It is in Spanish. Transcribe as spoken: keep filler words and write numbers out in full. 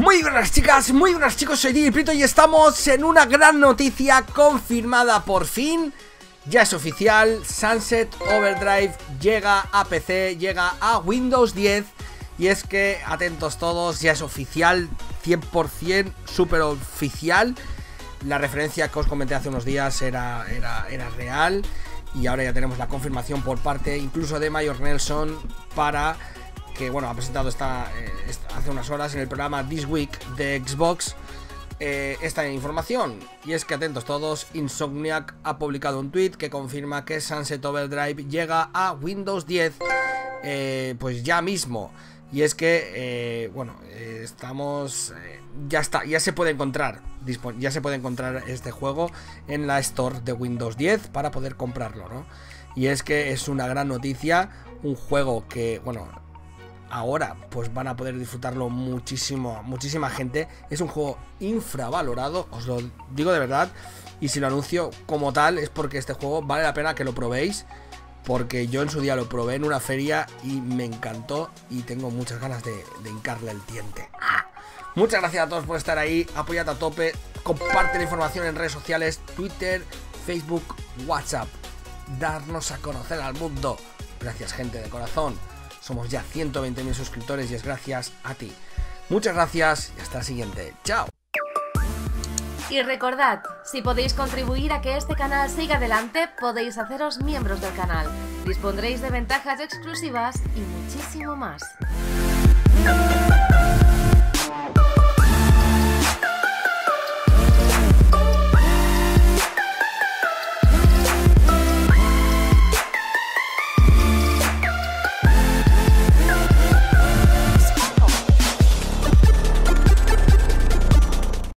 Muy buenas chicas, muy buenas chicos, soy D J Prito y estamos en una gran noticia confirmada por fin. Ya es oficial, Sunset Overdrive llega a P C, llega a Windows diez. Y es que, atentos todos, ya es oficial, cien por ciento súper oficial. La referencia que os comenté hace unos días era, era, era real. Y ahora ya tenemos la confirmación por parte incluso de Major Nelson para... que bueno, ha presentado esta, eh, esta, hace unas horas en el programa This Week de Xbox eh, esta información. Y es que atentos todos, Insomniac ha publicado un tweet que confirma que Sunset Overdrive llega a Windows diez eh, pues ya mismo. Y es que, eh, bueno, eh, estamos... Eh, ya está, ya se puede encontrar, ya se puede encontrar este juego en la Store de Windows diez para poder comprarlo, ¿no? Y es que es una gran noticia, un juego que, bueno... ahora pues van a poder disfrutarlo muchísimo, muchísima gente. Es un juego infravalorado, os lo digo de verdad. Y si lo anuncio como tal es porque este juego vale la pena que lo probéis, porque yo en su día lo probé en una feria y me encantó y tengo muchas ganas de, de hincarle el diente. Muchas gracias a todos por estar ahí, apoyad a tope, comparte la información en redes sociales, Twitter, Facebook, WhatsApp. Darnos a conocer al mundo. Gracias, gente de corazón. Somos ya ciento veinte mil suscriptores y es gracias a ti. Muchas gracias y hasta la siguiente. ¡Chao! Y recordad, si podéis contribuir a que este canal siga adelante, podéis haceros miembros del canal. Dispondréis de ventajas exclusivas y muchísimo más.